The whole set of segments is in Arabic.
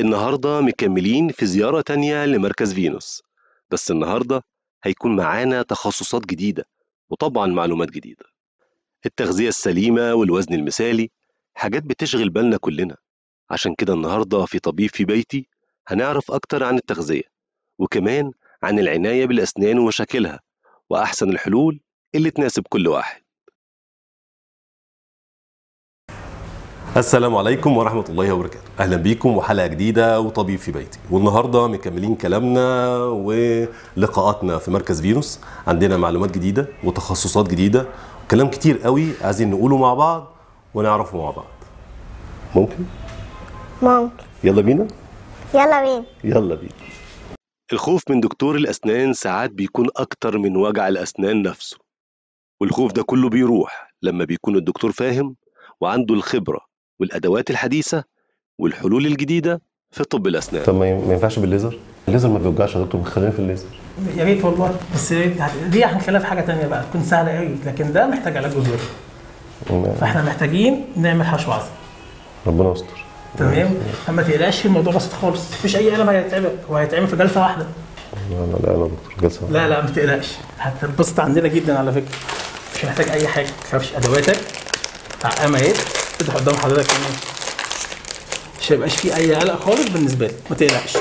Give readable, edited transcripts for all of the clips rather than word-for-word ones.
النهاردة مكملين في زيارة تانية لمركز فينوس، بس النهاردة هيكون معانا تخصصات جديدة وطبعا معلومات جديدة. التغذية السليمة والوزن المثالي حاجات بتشغل بالنا كلنا، عشان كده النهاردة في طبيب في بيتي هنعرف أكتر عن التغذية وكمان عن العناية بالأسنان ومشاكلها وأحسن الحلول اللي تناسب كل واحد. السلام عليكم ورحمة الله وبركاته، أهلا بيكم وحلقة جديدة وطبيب في بيتي. والنهاردة مكملين كلامنا ولقاءاتنا في مركز فينوس، عندنا معلومات جديدة وتخصصات جديدة وكلام كتير قوي عايزين نقوله مع بعض ونعرفه مع بعض. ممكن؟ ممكن. يلا بينا؟ يلا بينا. يلا بينا. الخوف من دكتور الأسنان ساعات بيكون أكتر من وجع الأسنان نفسه، والخوف ده كله بيروح لما بيكون الدكتور فاهم وعنده الخبرة والادوات الحديثه والحلول الجديده في طب الاسنان. طب ما ينفعش بالليزر؟ الليزر ما بيوجعش يا دكتور، خلينا في الليزر. يا ريت والله، بس دي هنخليها في حاجه ثانيه بقى تكون سهله قوي، لكن ده محتاج علاج جذوري. فاحنا محتاجين نعمل حشو عصب. ربنا يستر. تمام؟ فما تقلقش، الموضوع بسيط خالص، مفيش اي قلم هيتعبك، وهيتعمل في جلسه واحده. لا يا دكتور، جلسه واحده. لا ما تقلقش، هتتبسط عندنا جدا على فكره. مش محتاج اي حاجه، ما تخافش، ادواتك تعقمه اهي تفتح قدام حضرتك، مش هيبقاش فيه اي قلق خالص بالنسبه لك، ما تقلقش.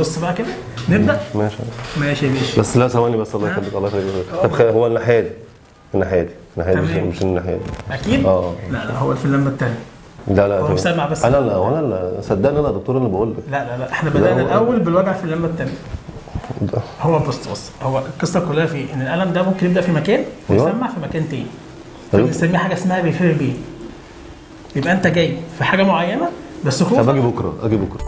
بص بقى كده نبدا. ماشي بس لا ثواني بس، الله يخليك الله يخليك. طب هو الناحيه دي مش الناحيه دي اكيد. لا هو في اللمه الثانيه. لا هو سامع بس. لا وانا صدقني انا دكتور اللي بقول لك. لا احنا بدانا الاول بالوجع في اللمه الثانيه. هو بص هو القصه كلها في ان الالم ده ممكن يبدا في مكان ويسمع في مكان تاني. بنسميه حاجه اسمها بيفير بين. يبقى انت جاي في حاجه معينه بس خوفك. طب اجي بكره.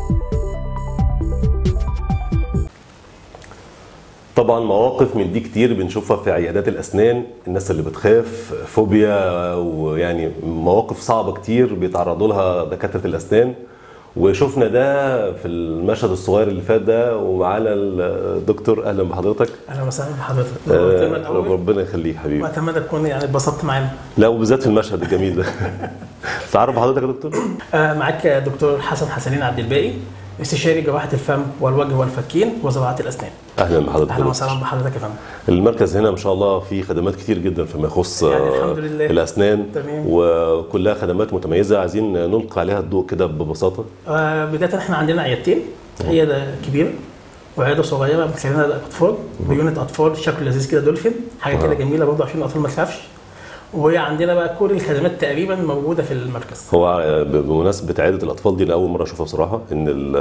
طبعا مواقف من دي كتير بنشوفها في عيادات الاسنان، الناس اللي بتخاف فوبيا، ويعني مواقف صعبه كتير بيتعرضوا لها دكاتره الاسنان، وشفنا ده في المشهد الصغير اللي فات ده. ومعانا الدكتور، اهلا بحضرتك. اهلا وسهلا بحضرتك. ربنا يخليك حبيبي، واتمنى تكون يعني اتبسطت معانا، لا وبالذات في المشهد الجميل ده. تعرف حضرتك يا دكتور؟ معاك دكتور حسن حسنين عبد الباقي، استشاري جراحه الفم والوجه والفكين وزراعه الاسنان. اهلا بحضرتك. اهلا وسهلا بحضرتك يا فندم. المركز هنا ما شاء الله فيه خدمات كتير جدا فيما يخص يعني الحمد لله الاسنان. تمام. وكلها خدمات متميزه، عايزين نلقي عليها الضوء كده ببساطه. بدايه احنا عندنا عيادتين، عياده كبيره وعياده صغيره بنخلينا الاطفال، بيونت اطفال شكل لذيذ كده، دولفين حاجه كده جميله برضه عشان الاطفال ما تخافش. وعندنا بقى كل الخدمات تقريبا موجوده في المركز. هو بمناسبه عياده الاطفال دي انا اول مره اشوفها بصراحه، ان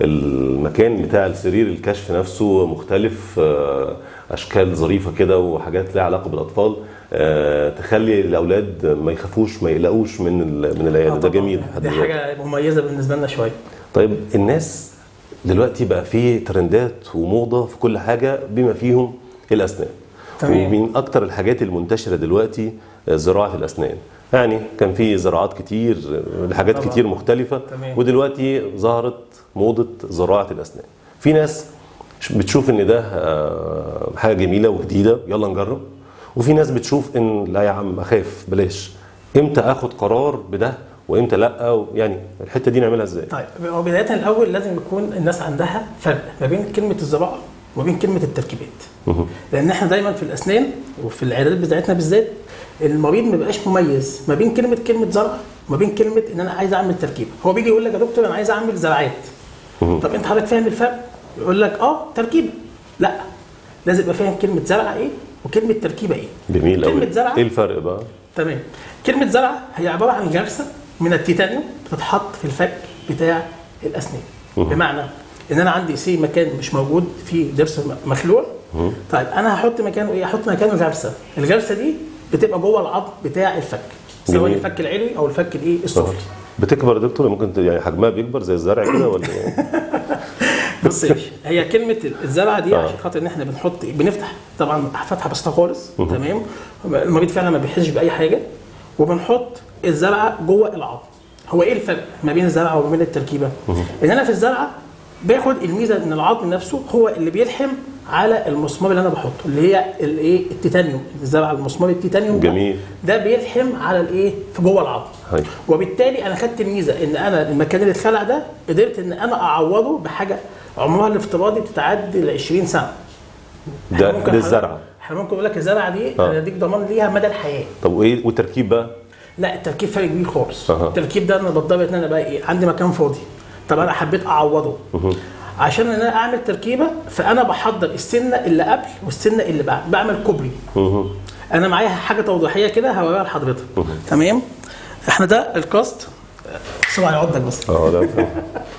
المكان بتاع السرير الكشف نفسه مختلف، اشكال ظريفه كده وحاجات لها علاقه بالاطفال، تخلي الاولاد ما يخافوش ما يقلقوش من العياده. ده جميل، دي حاجه مميزه بالنسبه لنا شويه. طيب الناس دلوقتي بقى في ترندات وموضه في كل حاجه بما فيهم الاسنان. تمام. ومن اكتر الحاجات المنتشره دلوقتي زراعه الاسنان، يعني كان في زراعات كتير لحاجات كتير مختلفه. تمام. ودلوقتي ظهرت موضه زراعه الاسنان، في ناس بتشوف ان ده حاجه جميله وجديده يلا نجرب، وفي ناس بتشوف ان لا يا عم اخاف بلاش، امتى اخد قرار بده وامتى لا، يعني الحته دي نعملها ازاي؟ طيب هو بدايه الاول لازم يكون الناس عندها فرق ما بين كلمه الزراعه وما بين كلمه التركيبات. لان احنا دايما في الاسنان وفي العيادات بتاعتنا بالذات المريض ما بيبقاش مميز ما بين كلمه زرع وما بين كلمه ان انا عايز اعمل تركيبه. هو بيجي يقول لك يا دكتور انا عايز اعمل زرعات. طب انت حضرتك فاهم الفرق؟ يقول لك تركيبه. لا، لازم يبقى فاهم كلمه زرع ايه وكلمه تركيبه ايه. جميل قوي. كلمه زرعه ايه الفرق بقى؟ تمام. كلمه زرعه هي عباره عن جرثه من التيتانيوم بتتحط في الفك بتاع الاسنان. بمعنى ان انا عندي سي مكان مش موجود فيه ضرس مخلوع. طيب انا هحط مكانه ايه؟ هحط مكانه جرثه. الجرثه دي بتبقى جوه العظم بتاع الفك، سواء الفك العلوي او الفك الايه السفلي. بتكبر يا دكتور؟ ممكن يعني حجمها بيكبر زي الزرع كده ولا ايه؟ بص يا باشا، هي كلمه الزرعه دي عشان خاطر ان احنا بنفتح طبعا فتحه بسيطه خالص. تمام. المريض فعلا ما بيحسش باي حاجه، وبنحط الزرعه جوه العظم. هو ايه الفرق ما بين الزرعه وما بين التركيبه؟ ان انا في الزرعه باخد الميزه ان العظم نفسه هو اللي بيلحم على المسمار اللي انا بحطه، اللي هي الايه التيتانيوم. الزرع المسمار التيتانيوم جميل ده بيلحم على الايه في جوه العظم، وبالتالي انا خدت الميزه ان انا المكان اللي اتخلع ده قدرت ان انا اعوضه بحاجه عمرها الافتراضي بتتعدي ال 20 سنه. ده الزرعه احنا ممكن اقول لك الزرعه دي انا اديك ضمان ليها مدى الحياه. طب وايه والتركيب بقى؟ لا التركيب فرق كبير خالص. التركيب ده انا بضطر ان انا بقى ايه عندي مكان فاضي، طب انا حبيت اعوضه عشان ان انا اعمل تركيبه، فانا بحضر السنه اللي قبل والسنه اللي بعد، بعمل كوبري. انا معايا حاجه توضيحيه كده هوريها لحضرتك. تمام. احنا ده الكاست. سمع على عضلك بس. لا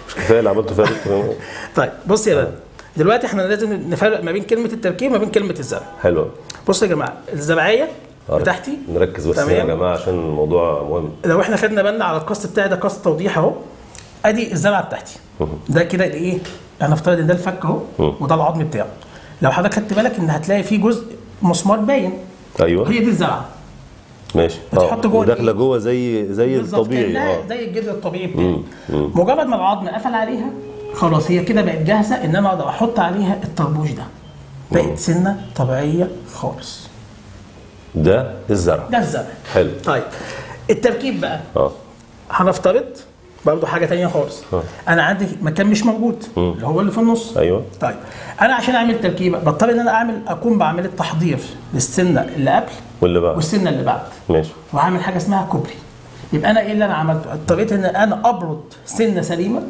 مش كفايه اللي عملته فيها. طيب بص يا بنت، دلوقتي احنا لازم نفرق ما بين كلمه التركيب وما بين كلمه الزرع. حلو. بصوا يا جماعه، الزرعيه بتاعتي نركز بس يا جماعه عشان الموضوع مهم. لو احنا خدنا بالنا على الكاست بتاعي ده كاست توضيح اهو، ادي الزرعه بتاعتي. ده كده ايه؟ هنفترض ان ده الفك اهو وده العظم بتاعه. لو حضرتك خدت بالك ان هتلاقي فيه جزء مسمار باين. ايوه هي دي الزرعه. ماشي. بتحط جوه داخله جوه زي الطبيعي. زي الجذر الطبيعي بتاعي. مجرد ما العظم قفل عليها خلاص هي كده بقت جاهزه ان انا اقدر احط عليها الطربوش ده. بقت سنه طبيعيه خالص. ده الزرع. ده الزرع. حلو. طيب التركيب بقى. هنفترض برضه حاجه ثانيه خالص. انا عندي مكان مش موجود اللي هو اللي في النص. ايوه. طيب انا عشان اعمل تركيبه بضطر ان انا بعمل التحضير للسنه اللي قبل واللي بعد والسنه اللي بعد. ماشي. وهعمل حاجه اسمها كوبري. يبقى انا ايه اللي انا عملته؟ اضطريت ان انا ابرد سنه سليمه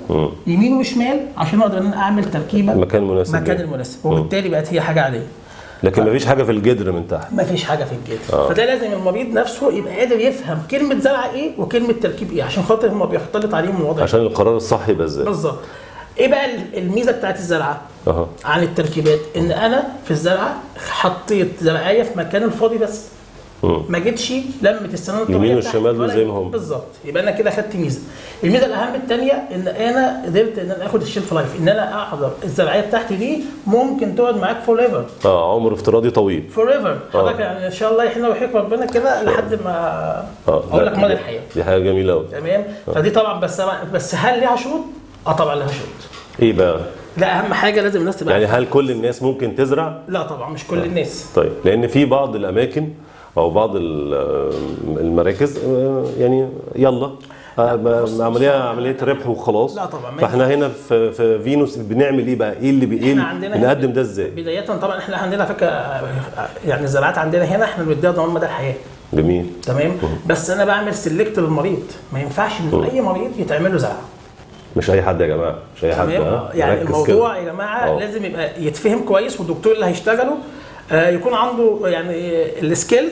يمين وشمال عشان اقدر ان انا اعمل تركيبه مكان مناسب المناسب، وبالتالي بقت هي حاجه عاديه. لكن مفيش حاجه في الجدر من تحت. مفيش حاجه في الجدر. فده لازم المريض نفسه يبقى قادر يفهم كلمه زرعه ايه وكلمه تركيب ايه عشان خاطر هما بيختلط عليهم الوضع، عشان القرار الصح يبقى ازاي بالظبط. ايه بقى الميزه بتاعت الزرعه عن التركيبات؟ ان انا في الزرعه حطيت زرعيه في مكان الفاضي بس، ما جيتش لمت السنان الطبيعيه اليمين والشمال زي ما هم بالظبط. يبقى انا كده خدت ميزه. الميزه الاهم الثانيه ان انا قدرت ان انا اخد الشيلف لايف، ان انا احضر الزرعيه بتاعتي دي ممكن تقعد معاك فور ايفر. عمر افتراضي طويل. فور ايفر. حضرتك يعني ان شاء الله يحن ويحييك ربنا كده لحد ما اقول لك مدى الحياه. دي حاجه جميله قوي. تمام. فدي طبعا بس هل ليها شروط؟ طبعا ليها شروط. ايه بقى؟ لا اهم حاجه لازم الناس تبقى يعني هل كل الناس ممكن تزرع؟ لا طبعا مش كل الناس. طيب لان في بعض الاماكن او بعض المراكز يعني يلا عمليه ربح وخلاص. لا طبعا. فاحنا هنا في فينوس بنعمل ايه بقى؟ ايه اللي بنقدم ده ازاي؟ بدايه طبعا احنا عندنا فكره يعني الزراعات عندنا هنا احنا بنديها ضمان مدى الحياه. جميل. تمام. بس انا بعمل سيلكت للمريض، ما ينفعش ان اي مريض يتعمل له زرعه. مش اي حد يا جماعه، مش اي حد. يعني الموضوع يا جماعه لازم يبقى يتفهم كويس، والدكتور اللي هيشتغله يكون عنده يعني السكيلز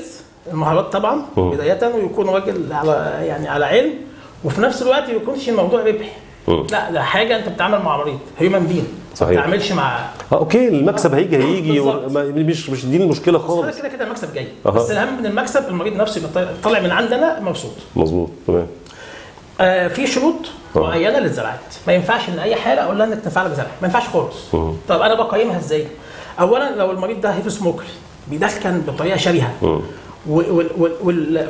المهارات طبعا بدايه، ويكون راجل على يعني على علم، وفي نفس الوقت ما يكونش الموضوع ربح. لا ده حاجه انت بتتعامل مع مريض هيومن بين، ما بتتعاملش مع اوكي المكسب هيجي مش دي المشكله خالص. كده كده المكسب جاي. بس الاهم من المكسب المريض نفسه طالع من عندنا مبسوط. مظبوط. تمام. في شروط معينه للزراعات، ما ينفعش ان اي حاله اقول لها انك تنفع لك زرعه، ما ينفعش خالص. طب انا بقيمها ازاي؟ اولا لو المريض ده هيفي سموكر بيدخن بطريقه شريهه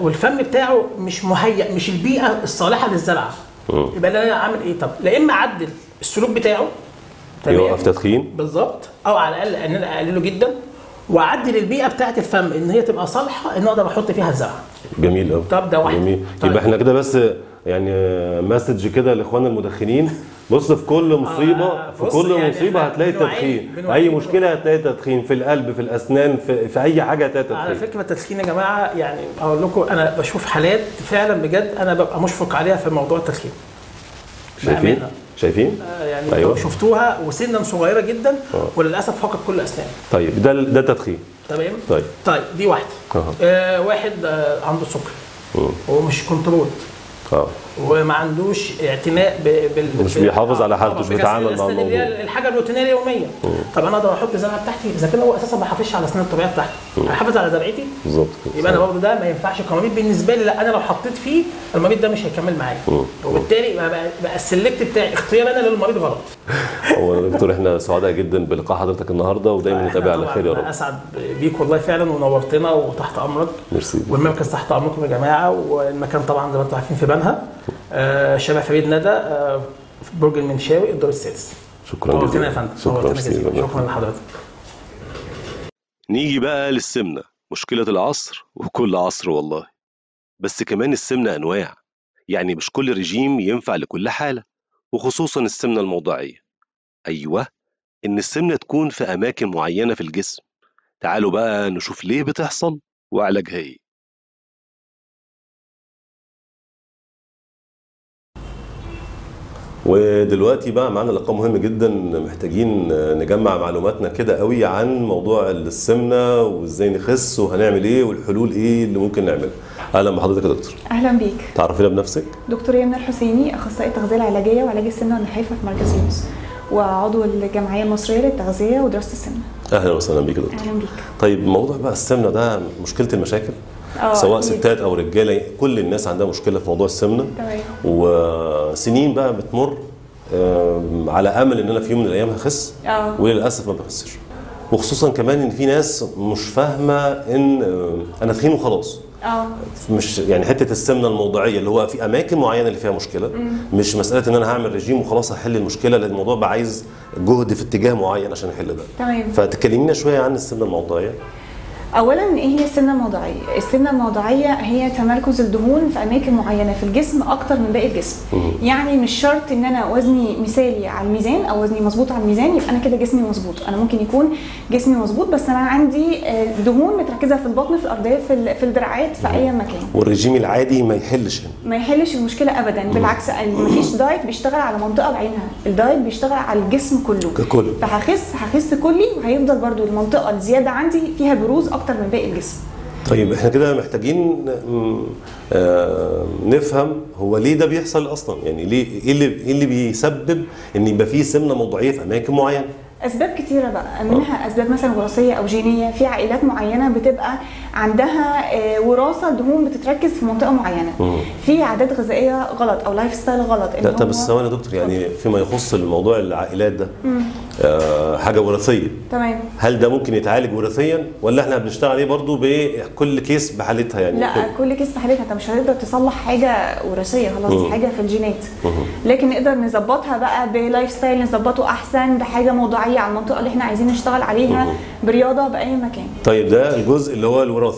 والفم بتاعه مش مهيئ، مش البيئه الصالحه للزرعه، يبقى انا اعمل ايه؟ طب لا اما اعدل السلوك بتاعه يوقف تدخين بالظبط، او على الاقل ان انا اقلله جدا واعدل البيئه بتاعه الفم ان هي تبقى صالحه ان اقدر احط فيها الزرعه. جميل قوي. طب ده واحد. جميل. يبقى احنا كده بس يعني مسج كده لاخواننا المدخنين، بص في كل مصيبه في كل يعني مصيبه هتلاقي تدخين، اي مشكله هتلاقي تدخين، في القلب في الاسنان في اي حاجه هتلاقي تدخين. على فكره التدخين يا جماعه يعني اقول لكم انا بشوف حالات فعلا بجد انا ببقى مشفق عليها في موضوع التدخين. شايفين؟ شايفين؟ يعني أيوة. شفتوها وسنا صغيره جدا وللاسف فقد كل اسنان. طيب ده التدخين. تمام. طيب دي واحده. واحد عنده سكر ومش كنترول وما عندوش اعتناء مش بيحافظ على حالته، مش بيتعامل مع الموضوع، الحاجه الروتينيه اليوميه. طب انا اقدر احط زرعه بتاعتي اذا كان هو اساسا ما حافظش على السنه الطبيعيه بتاعته، هحافظ على زرعتي بالظبط، يبقى انا برضه ده ما ينفعش كمريض بالنسبه لي، لا انا لو حطيت فيه المريض ده مش هيكمل معايا، وبالتالي بقى السلكت بتاعي اختيار انا للمريض غلط. هو يا دكتور احنا سعداء جدا بلقاء حضرتك النهارده، ودايما نتابع على خير يا رب. انا اسعد بيك والله فعلا، ونورتنا وتحت امرك. ميرسي. والمركز تحت امركم يا جماعه، والمكان طبعا زي ما انتم عارفين في بنها، شارع فريد ندى، في برج المنشاوي الدور السادس. شكرا جزيلا يا فندم. شكرا لحضرتك. نيجي بقى للسمنه، مشكله العصر وكل عصر والله، بس كمان السمنه انواع، يعني مش كل رجيم ينفع لكل حاله، وخصوصا السمنه الموضعيه. ايوه، ان السمنه تكون في اماكن معينه في الجسم. تعالوا بقى نشوف ليه بتحصل وعلاجها ايه. ودلوقتي بقى معانا لقاء مهم جدا، محتاجين نجمع معلوماتنا كده قوي عن موضوع السمنه وازاي نخس وهنعمل ايه والحلول ايه اللي ممكن نعملها. اهلا بحضرتك يا دكتور. اهلا بيك. تعرفينا بنفسك؟ دكتور يمن الحسيني، اخصائي تغذيه العلاجيه وعلاج السمنه النحيفه في مركز فينوس، وعضو الجمعيه المصريه للتغذيه ودراسه السمنه. اهلا وسهلا بيك يا دكتور. اهلا بيك. طيب موضوع بقى السمنه ده مشكله المشاكل، سواء ستات او رجاله، كل الناس عندها مشكله في موضوع السمنه. تمام. وسنين بقى بتمر على امل ان انا في يوم من الايام هخس، وللاسف ما بخسش. وخصوصا كمان ان في ناس مش فاهمه ان انا تخين وخلاص. مش يعني حته السمنه الموضعيه اللي هو في اماكن معينه اللي فيها مشكله، مش مساله ان انا هعمل رجيم وخلاص هحل المشكله، لان الموضوع بقى عايز جهد في اتجاه معين عشان احل ده. تمام. فتكلمينا شويه عن السمنه الموضعيه. اولا ايه هي السمنه الموضعيه؟ السمنه الموضعيه هي تمركز الدهون في اماكن معينه في الجسم اكتر من باقي الجسم. يعني مش شرط ان انا وزني مثالي على الميزان او وزني مظبوط على الميزان يبقى انا كده جسمي مظبوط، انا ممكن يكون جسمي مظبوط بس انا عندي دهون متركزه في البطن، في الارضيه، في الدراعات، في اي مكان. والرجيم العادي ما يحلش المشكله ابدا، بالعكس مفيش دايت بيشتغل على منطقه بعينها، الدايت بيشتغل على الجسم كله ككل. فهخس كلي وهيفضل برده المنطقه الزياده عندي فيها بروز اكتر من باقي الجسم. طيب احنا كده محتاجين نفهم هو ليه ده بيحصل اصلا، يعني ليه ايه اللي بيسبب ان يبقى فيه سمنه موضعيه في اماكن معينه؟ اسباب كتيره بقى، منها اسباب مثلا وراثيه او جينيه، في عائلات معينه بتبقى عندها وراثه دهون بتتركز في منطقه معينه، في عادات غذائيه غلط او لايف ستايل غلط. لا طب ثواني يا دكتور، يعني فيما يخص الموضوع العائلات ده حاجه وراثيه، تمام، هل ده ممكن يتعالج وراثيا ولا احنا بنشتغل عليه برضو بكل كيس بحالتها؟ يعني لا كل كيس بحالتها، انت مش هتقدر تصلح حاجه وراثيه خلاص، حاجه في الجينات، لكن نقدر نظبطها بقى بلايف ستايل، نظبطه احسن بحاجه موضوعيه على المنطقه اللي احنا عايزين نشتغل عليها، برياضه، باي مكان. طيب ده الجزء اللي هو الوراثي.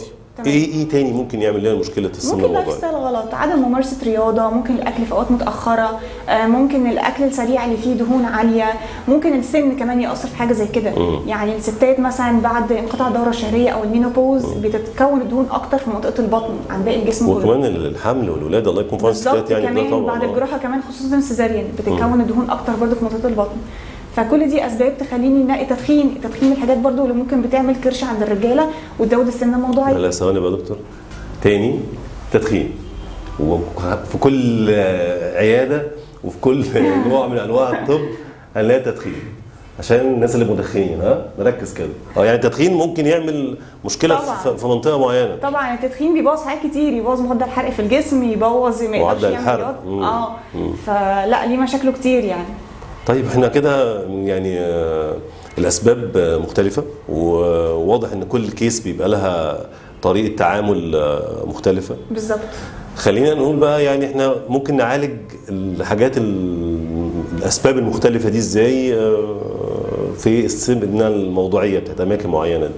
ايه تاني ممكن يعمل لنا مشكله السمنه الموضعيه؟ ممكن لايف ستايل غلط، عدم ممارسه رياضه، ممكن الاكل في اوقات متاخره، ممكن الاكل السريع اللي فيه دهون عاليه، ممكن السن كمان ياثر في حاجه زي كده. يعني الستات مثلا بعد انقطاع الدوره الشهريه او المينوبوز بتتكون الدهون اكتر في منطقه البطن عن باقي الجسم كله، وكمان الحمل والولاده الله يكون في عون الستات، يعني كمان طبعا بعد الجراحه كمان خصوصا السيزاريان بتتكون الدهون اكتر برضه في منطقه البطن. فكل دي اسباب تخليني نلاقي التدخين من الحاجات برضو اللي ممكن بتعمل كرش عند الرجاله وتزود السمنه الموضعيه. لا ثواني بقى يا دكتور، تاني تدخين، وفي كل عياده وفي كل نوع من انواع الطب هنلاقي تدخين، عشان الناس اللي مدخنين نركز كده. يعني التدخين ممكن يعمل مشكله طبعاً في منطقه معينه. طبعا التدخين بيبوظ حاجات كتير، يبوظ مخدر الحرق في الجسم، يبوظ ما يقدرش يعمل فلا ليه مشاكله كتير يعني. طيب احنا كده يعني الاسباب مختلفه، وواضح ان كل كيس بيبقى لها طريقه تعامل مختلفه. بالظبط. خلينا نقول بقى يعني احنا ممكن نعالج الحاجات الاسباب المختلفه دي ازاي في السمنه الموضعيه بتاعت اماكن معينه دي.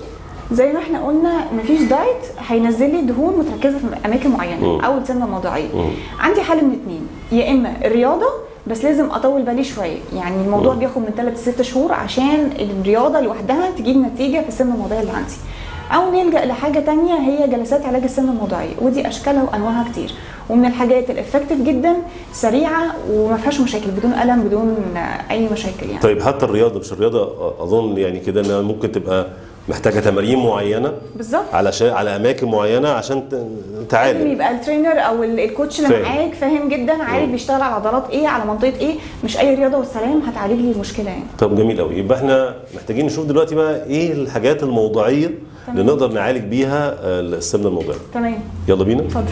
زي ما احنا قلنا مفيش دايت هينزل لي دهون متركزه في اماكن معينه او السمنه الموضعيه. عندي حل من اتنين، يا اما الرياضه بس لازم اطول بالي شويه، يعني الموضوع بياخد من 3 ل 6 شهور عشان الرياضه لوحدها تجيب نتيجه في السمنه الموضعيه اللي عندي، او نلجا لحاجه ثانيه هي جلسات علاج السمنه الموضعيه، ودي اشكالها وانواعها كتير، ومن الحاجات الإفكتيف جدا، سريعه وما فيهاش مشاكل، بدون الم بدون اي مشاكل يعني. طيب حتى الرياضه، مش الرياضه اظن يعني كده انها ممكن تبقى محتاجه تمارين معينه بالظبط على اماكن معينه عشان تعالج، لازم يبقى الترينر او الكوتش اللي معاك فاهم جدا، عارف بيشتغل على عضلات ايه على منطقه ايه، مش اي رياضه والسلام هتعالج لي المشكله يعني. طب جميل قوي، يبقى احنا محتاجين نشوف دلوقتي بقى ايه الحاجات الموضعيه اللي نقدر نعالج بيها السمنه الموجعه. تمام، يلا بينا. اتفضل.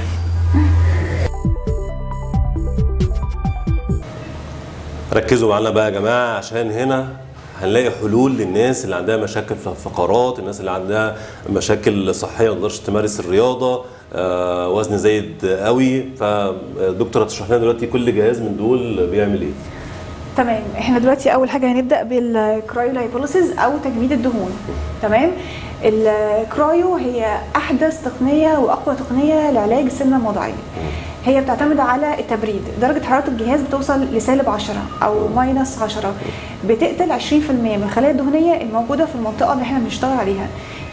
ركزوا معانا بقى يا جماعه، عشان هنا هنلاقي حلول للناس اللي عندها مشاكل في الفقرات، الناس اللي عندها مشاكل صحيه ما تقدرش تمارس الرياضه، وزن زايد قوي. فالدكتوره هتشرح لنا دلوقتي كل جهاز من دول بيعمل ايه. تمام، احنا دلوقتي اول حاجه هنبدا بالكرايولايبوليسيز او تجميد الدهون. تمام، الكرايو هي احدث تقنيه واقوى تقنيه لعلاج السمنه الموضعيه. هي بتعتمد على التبريد، درجه حراره الجهاز بتوصل لسالب 10 او ماينس 10، بتقتل 20% من الخلايا الدهنيه الموجوده في المنطقه اللي احنا بنشتغل عليها،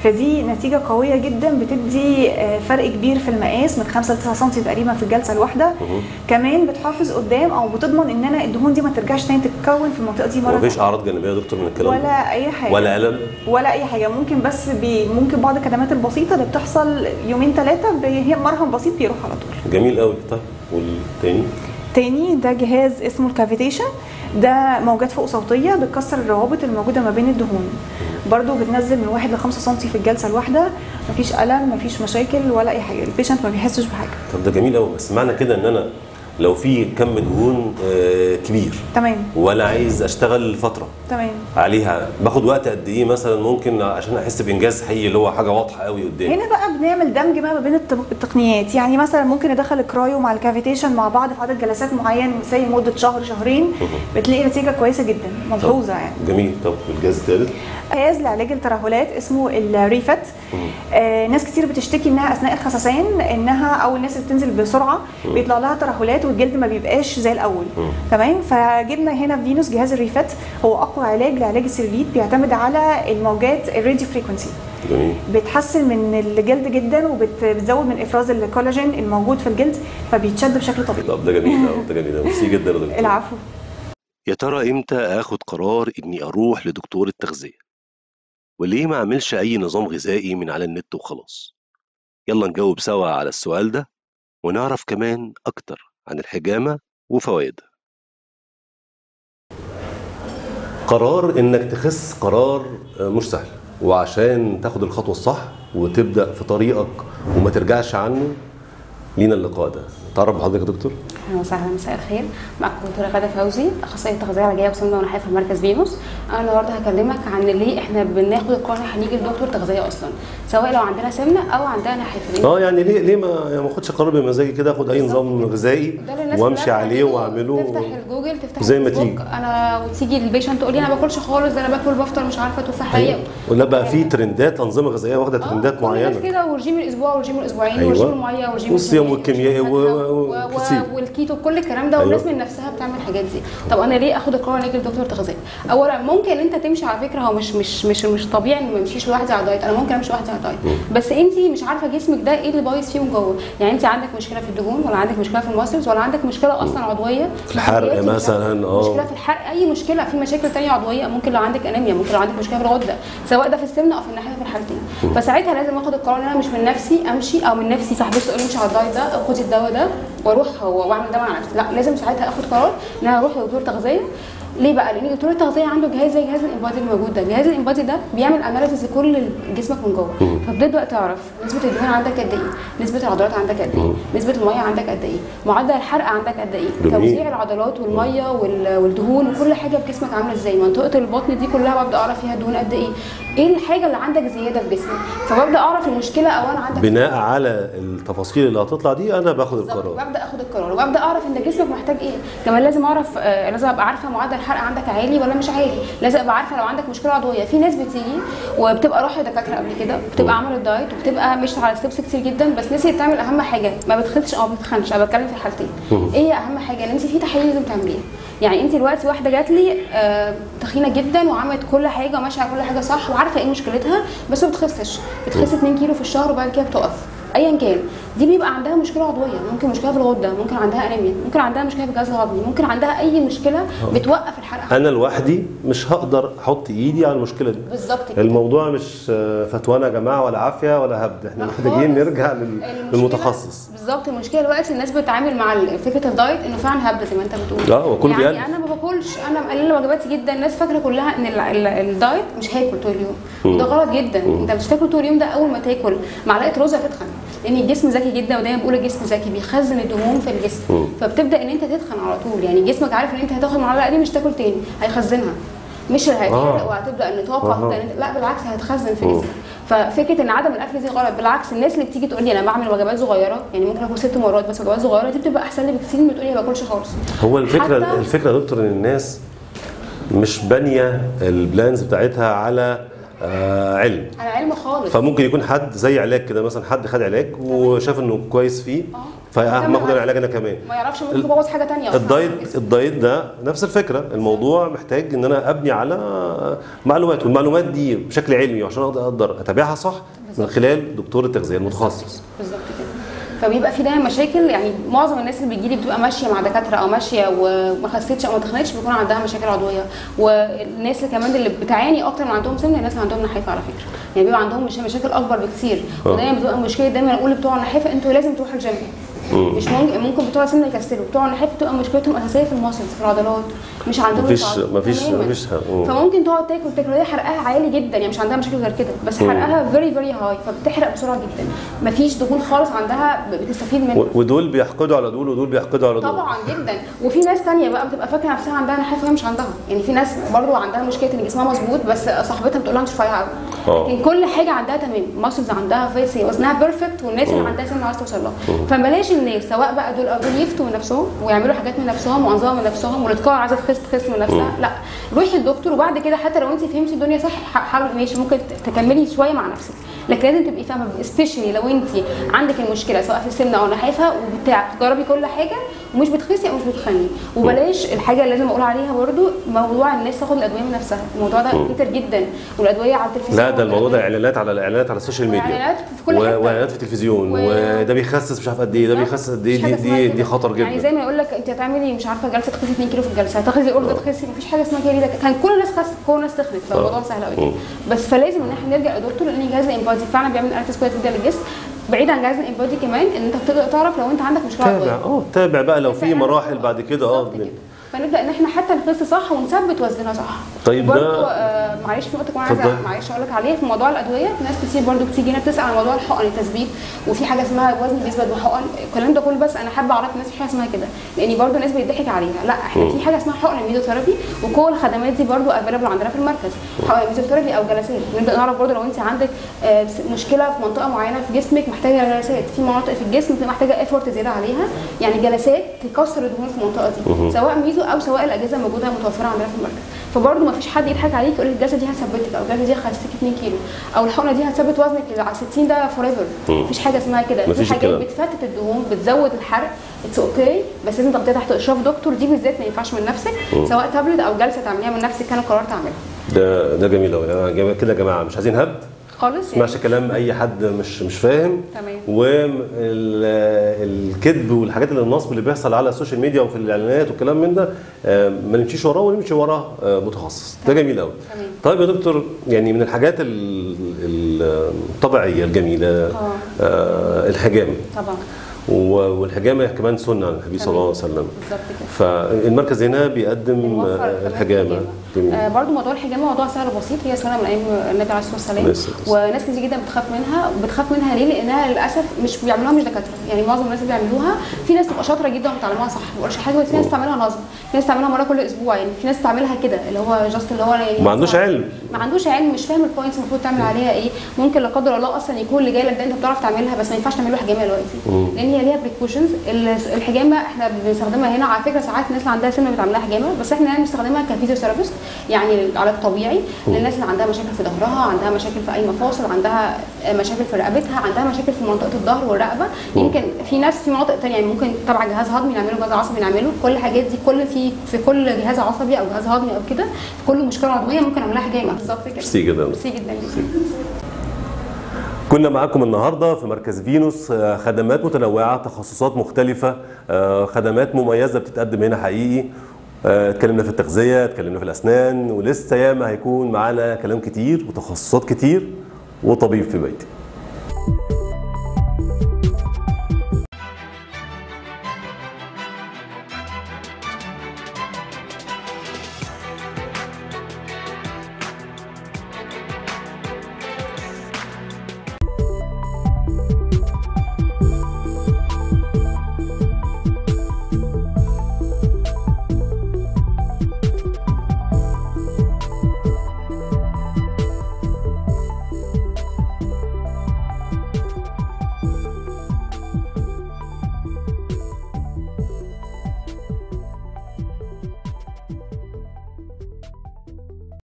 فدي نتيجه قويه جدا، بتدي فرق كبير في المقاس من 5 ل 9 سم تقريبا في الجلسه الواحده. كمان بتحافظ قدام او بتضمن ان انا الدهون دي ما ترجعش تاني تتكون في المنطقه دي مره. مفيش اعراض جانبيه يا دكتور من الكلام ولا اي حاجه ولا الم ولا اي حاجه؟ ممكن بس ممكن بعض الكدمات البسيطه اللي بتحصل يومين ثلاثه، هي مرهم بسيط بيروح على طول. جميل قوي. طيب والتاني؟ تاني ده جهاز اسمه الكافيتيشن، ده موجات فوق صوتيه بتكسر الروابط الموجوده ما بين الدهون، برضو بتنزل من 1 ل 5 سم في الجلسه الواحده، مفيش الم مفيش مشاكل ولا اي حاجه، البيشنت ما بيحسش بحاجه. طب ده جميل قوي، بس معنى كده ان انا لو في كم دهون كبير تمام وانا عايز اشتغل فتره تمام عليها، باخد وقت قد ايه مثلا ممكن عشان احس بانجاز حقيقي اللي هو حاجه واضحه قوي قدامي؟ هنا بقى بنعمل دمج بقى ما بين التقنيات، يعني مثلا ممكن ادخل الكرايو مع الكافيتيشن مع بعض في عدد جلسات معين زي مده شهر شهرين، بتلاقي نتيجه كويسه جدا ملحوظه يعني. جميل. طب الجهاز الثالث؟ جهاز لعلاج الترهلات اسمه الريفات. ناس كتير بتشتكي انها اثناء الخسسان انها او الناس اللي بتنزل بسرعه بيطلع لها ترهلات والجلد ما بيبقاش زي الاول. تمام، فجبنا هنا فينوس جهاز الريفات، هو اقوى علاج لعلاج السيلوليت، بيعتمد على الموجات الراديو فريكونسي. جميل. بتحسن من الجلد جدا وبتزود من افراز الكولاجين الموجود في الجلد فبيتشد بشكل طبيعي. طب ده جميل قوي، ده جميل قوي، ميرسي جدا يا دكتور. العفو. يا ترى امتى اخد قرار اني اروح لدكتور التغذيه؟ وليه ما اعملش اي نظام غذائي من على النت وخلاص؟ يلا نجاوب سوا على السؤال ده ونعرف كمان اكتر عن الحجامه وفوائدها. قرار انك تخس قرار مش سهل، وعشان تاخد الخطوه الصح وتبدا في طريقك وما ترجعش عنه لينا اللقاء ده. تعرف بحضرتك يا دكتور؟ اهلا وسهلا، مساء الخير، معاكم دكتوره غاده فوزي اخصائيه تغذيه علاجيه وسمنه ونحافه في مركز فينوس. انا النهارده هكلمك عن ليه احنا بناخد القرار هنيجي لدكتور تغذيه اصلا، سواء لو عندنا سمنه او عندنا نحافه. يعني ليه ما اخدش قرار بمزاجي كده، اخد اي نظام غذائي وامشي عليه واعمله، تفتح الجوجل تفتح زي ما تيجي انا وتيجي البيشنت تقول لي انا ما باكلش خالص، ده انا باكل بفطر مش عارفه تفاحيه. ولا بقى في ترندات انظمه غذائيه واخده ترندات معينه كده، ورجيم الاسبوع ورجيم الاسبوعين ورجيم الميه ورجيم الصيام والكيميائي والكيتو كل الكلام ده، والناس من نفسها بتعمل الحاجات دي. طب انا ليه اخد القرار اني اجي لدكتور تغذيه؟ اولا ممكن انت تمشي، على فكره هو مش طبيعي ان ما امشيش لوحدي على دايت، انا ممكن امشي لوحدي على دايت بس انت مش عارفه جسمك ده ايه اللي بايظ فيه من جوه، يعني انت عندك مشكله في الدهون ولا عندك مشكله في الماسلز ولا عندك مشكله اصلا عضويه في الحرق مثلا، مشكله في الحرق، اي مشكله في مشاكل ثانيه عضويه، ممكن لو عندك انيميا، ممكن لو عندك مشكله في الغده سواء ده في السمنه او في النحافه في الحالتين. فساعتها لازم اخد القرار ان انا مش من نفسي امشي او من نفسي صاحبتي تقول لي امشي على الدايت ده او خدي الدواء ده واروح واعمل ده مع نفسي، لا لازم ساعتها اخد قرار ان انا اروح لدكتور تغذيه. ليه بقى؟ لان دكتور التغذيه عنده جهاز زي جهاز الامبودي الموجود ده، جهاز الامبودي ده بيعمل اناليسيس لكل جسمك من جوه، فبتبدا تعرف نسبه الدهون عندك قد ايه، نسبه العضلات عندك قد ايه، نسبه الميه عندك قد ايه، معدل الحرق عندك قد ايه، توزيع العضلات والميه والدهون وكل حاجه في جسمك عامله ازاي، منطقه البطن دي كلها ببدا اعرف فيها دهون قد ايه، ايه الحاجه اللي عندك زياده في جسمك، فببدا اعرف المشكله او انا عندك بناء على التفاصيل اللي هتطلع دي انا باخد القرار، ببدا اخد القرار وابدا اعرف ان جسمك محتاج ايه. كمان لازم اعرف، لازم ابقى عارفه معدل الحرق عندك عالي ولا مش عالي، لازم ابقى عارفه لو عندك مشكله عضويه. في ناس بتيجي وبتبقى راحت لدكاتره قبل كده، بتبقى عملت دايت وبتبقى مشت على ستيبس كتير جدا بس نسيت تعمل اهم حاجه، ما بتخنش او ما بتخنش، انا بتكلم في الحالتين. ايه اهم حاجه؟ ان انت في تحاليل لازم تعمليها، يعني انت دلوقتي واحده جات لي تخينه جدا وعملت كل حاجه وماشيه على كل حاجه صح وعارفه ايه مشكلتها بس ما بتخسش، بتخس 2 كيلو في الشهر وبعد كده بتقف، ايا كان دي بيبقى عندها مشكله عضويه، ممكن مشكله في الغده، ممكن عندها انيميا، ممكن عندها مشكله في الجهاز الهضمي، ممكن عندها اي مشكله بتوقف الحرق. انا لوحدي مش هقدر احط ايدي على المشكله دي بالظبط كده. الموضوع مش فتوانه يا جماعه ولا عافيه ولا هبد، احنا محتاجين نرجع للمتخصص. بالظبط، المشكله دلوقتي الناس بتتعامل مع فكره الدايت انه فعلا هبد زي ما انت بتقول. اه وكل يعني بيقلب. انا ما باكلش، انا مقلله وجباتي جدا، الناس فاكره كلها ان الدايت مش هاكل طول اليوم، وده غلط جدا. انت مش هتاكل طول اليوم، ده اول ما تاكل معلقه رز هتتخن، لان الجسم ذكي جدا، ودايما بقول الجسم ذكي بيخزن الدهون في الجسم، فبتبدا ان انت تتخن على طول. يعني جسمك عارف ان انت هتاخد المعلقه دي مش تاكل تاني، هيخزنها، مش هيتحرق وهتبدا ان توقف، لا بالعكس هتخزن في جسمك. ففكره ان عدم الاكل دي غلط، بالعكس الناس اللي بتيجي تقول لي انا بعمل وجبات صغيره، يعني ممكن اكل 6 مرات بس وجبات صغيره، دي بتبقى احسن لي بكتير من تقولي ما باكلش خالص. هو الفكره يا دكتور ان الناس مش بانيه البلانز بتاعتها على علم، على علم خالص. فممكن يكون حد زي علاج كده، مثلا حد خد علاج وشاف انه كويس فيه، فما اخد العلاج انا كمان، ما يعرفش ممكن يبوظ حاجه ثانيه. الدايت ده نفس الفكره، الموضوع محتاج ان انا ابني على معلومات، والمعلومات دي بشكل علمي عشان اقدر اتابعها صح من خلال دكتور التغذيه المتخصص. بالظبط كده. فبيبقى في دايما مشاكل، يعني معظم الناس اللي بتجيلي بتبقى ماشيه مع دكاتره او ماشيه وما خسيتش او ما تخنتش، بيكون عندها مشاكل عضويه. والناس اللي كمان اللي بتعاني اكتر ما عندهم سمنه، الناس اللي عندهم نحيفه على فكره، يعني بيبقى عندهم مشاكل اكبر بكثير. ودايما بتبقى مشكله، دايما اقول بتوع النحيفه انتوا لازم تروحوا الجيم، مش ممكن بتوع سمنه يكسلوا. بتوع النحيفه بتبقى مشكلتهم الاساسيه في الماسلز، في العضلات، مش عندهم مفيش فممكن تقعد تاكل هي حرقها عالي جدا، يعني مش عندها مشاكل غير كده، بس حرقها فيري فيري هاي، فبتحرق بسرعه جدا، مفيش دهون خالص عندها بتستفيد منها. ودول بيحقدوا على دول، ودول بيحقدوا على دول طبعا جدا. وفي ناس ثانيه بقى بتبقى فاكره نفسها عندها نحيفه، مش عندها. يعني في ناس برضو عندها مشكله ان جسمها مظبوط، بس صاحبتها بتقول لها انت رفيعه قوي، لكن كل حاجه عندها تمام، ماسلز عندها، فيسي وزنها بيرفكت، والناس اللي عندها سمنه عايزه توصل لها. فبلاش الناس سواء بقى دول يفتوا من نفسهم ويعملوا حاجات من نفسهم وانظمه من نفسهم، والاتقاء عايزه تخس من نفسها، لا روحي الدكتور. وبعد كده حتى لو انت فهمتي الدنيا صح حاولي ماشي ممكن تكملي شويه مع نفسك، لكن لازم تبقي فاهمه، سبيشالي لو انت عندك المشكله سواء في السمنه او النحافه، وبتجربي كل حاجه ومش بتخسي او مش بتخني. وبلاش الحاجه اللي لازم اقول عليها برده، موضوع الناس تاخد الادويه من نفسها، الموضوع ده كتير جدا، والادويه على التلفزيون. لا ده الموضوع ده اعلانات على الاعلانات على السوشيال ميديا، واعلانات في كل حته، واعلانات في التلفزيون، وده بيخسس مش عارف قد ايه، ده بيخسس قد ايه، دي خطر جدا. يعني زي ما يقول لك انت هتعملي مش عارفه جلسه تخسي 2 كيلو في الجلسه، هتاخدي اورده تخسي، مفيش حاجه اسمها كده. كان كل الناس خسس، كل الناس تخنت، فالموضوع سهل قوي. بس فلازم ان احنا نرجع للدكتور، لان جهاز الامبودي فعلا بيعمل انفاس كويس جدا للجسم. بعيد عن جهاز الامبودي كمان ان انت بتقدر تعرف لو انت عندك مشكله عضويه، تابع بقى لو في مراحل بعد كده. فنبدا ان احنا حتى نخس صح ونثبت وزننا صح. طيب ده معلش في نقطه كمان عايزه معلش اقول لك عليها في موضوع الادويه. ناس كتير برده بتيجي هنا بتسال عن موضوع الحقن، التثبيت، وفي حاجه اسمها وزن بيثبت بحقن، الكلام ده كله. بس انا حابه اعرف الناس في حاجه اسمها كده، لان برده الناس بيضحك عليها. لا احنا في حاجه اسمها حقن الميزوثيرابي، وكل الخدمات دي برده افيلبل عندنا في المركز، حقن الميزوثيرابي او جلسات. نبدا نعرف برده لو انت عندك مشكله في منطقه معينه في جسمك محتاجه جلسات، في مناطق في الجسم محتاجه افورت زياده عليها، يعني جلسات تكسر الدهون في المنطقه دي، سواء ميزو او سواء الاجهزه الموجوده متوفره عندنا في المركز. فبرضه ما فيش حد يضحك عليك يقول لك الجلسه دي هتثبتك، او الجلسه دي هتخسيك 2 كيلو، او الحقنه دي هتثبت وزنك على 60، ده فور ايفر. مفيش حاجه اسمها كده. في حاجات بتفتت الدهون، بتزود الحرق، اتس اوكي، بس لازم تغطيها تحت اشراف دكتور. دي بالذات ما ينفعش من نفسك، سواء تابلت او جلسه تعمليها من نفسك كان القرار تعملها. ده جميل قوي كده يا جماعه، مش عايزين هبد خالص، ما يعني كلام اي حد مش فاهم. تمام. والكذب والحاجات اللي النصب اللي بيحصل على السوشيال ميديا وفي الاعلانات والكلام من ده، ما نمشيش وراه، ونمشي وراه متخصص. ده جميل قوي. طيب يا دكتور، يعني من الحاجات الطبيعيه الجميله الحجامه طبعا، والحجامه كمان سنه عن النبي صلى الله عليه وسلم. بالظبط كده. فالمركز هنا بيقدم الحجامه. برضه موضوع الحجامه موضوع سهل وبسيط، هي سنه من ايام النبي عليه الصلاه والسلام، وناس كتير جدا بتخاف منها ليه؟ لانها للاسف مش بيعملوها مش دكاتره، يعني معظم الناس اللي بيعملوها في ناس تبقى شاطره جدا وبتعلمها صح، ما بقولش حاجه، بس في ناس بتعملها نظم، في ناس بتعملها مره كل اسبوع، يعني في ناس بتعملها كده اللي هو جاست اللي هو يعني ما عندوش علم، مش فاهم البوينتس المفروض تعمل عليها ايه. ممكن لا قدر الله اصلا يكون اللي جاي لك ده انت بتعرف تعملها، بس ما ينفعش تعمل له حجامه دلوقتي، لان هي ليها بريكوشنز. الحجامه احنا بنستخدمها هنا على فكره، ساعات الناس اللي عندها سمنه بتعملها حجامه، بس احنا بنستخدمها كفيزيوثيرابيست، يعني علاج طبيعي للناس اللي عندها مشاكل في ظهرها، عندها مشاكل في اي مفاصل، عندها مشاكل في رقبتها، عندها مشاكل في منطقه الظهر والرقبه. يمكن في ناس في مناطق ثانيه، يعني ممكن تبع جهاز هضمي نعمله، جهاز عصبي نعمله، كل الحاجات دي كل في كل جهاز عصبي او جهاز هضمي او كده، في كل مشكله عضويه ممكن اعملها حجامه. بالظبط كده. ميرسي جدا. كنا معاكم النهارده في مركز فينوس، خدمات متنوعه، تخصصات مختلفه، خدمات مميزه بتتقدم هنا حقيقي. اتكلمنا في التغذيه، اتكلمنا في الاسنان، ولسه ياما هيكون معانا كلام كتير وتخصصات كتير. وطبيب في بيتي.